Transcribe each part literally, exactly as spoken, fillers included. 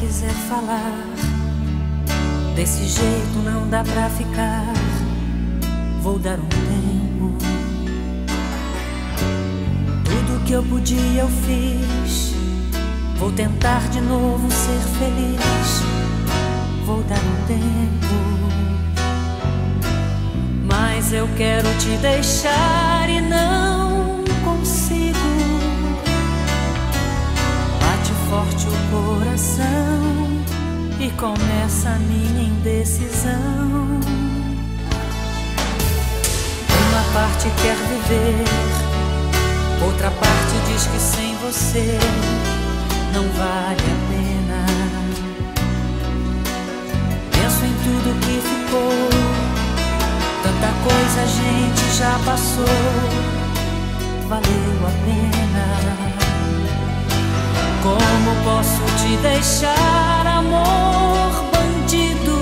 quiser falar. Desse jeito não dá pra ficar. Vou dar um tempo. Tudo que eu podia eu fiz. Vou tentar de novo ser feliz. Vou dar um tempo. Mas eu quero te deixar e não consigo. Bate forte o coração e começa a minha indecisão. Uma parte quer viver, outra parte diz que sem você não vale a pena. Penso em tudo que ficou, tanta coisa a gente já passou, valeu a pena. Como posso te deixar, amor bandido?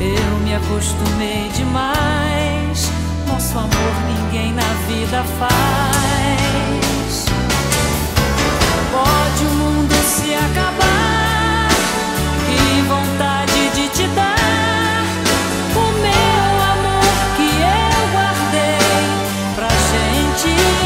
Eu me acostumei demais. Nosso amor ninguém na vida faz. Pode o mundo se acabar, que vontade de te dar o meu amor que eu guardei pra gente.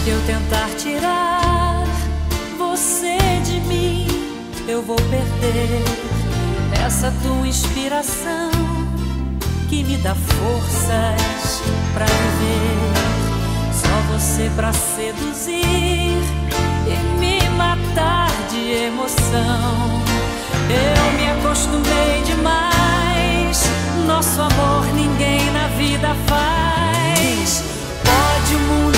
Se eu tentar tirar você de mim, eu vou perder essa tua inspiração que me dá forças pra viver. Só você pra seduzir e me matar de emoção. Eu me acostumei demais. Nosso amor ninguém na vida faz. Pode o mundo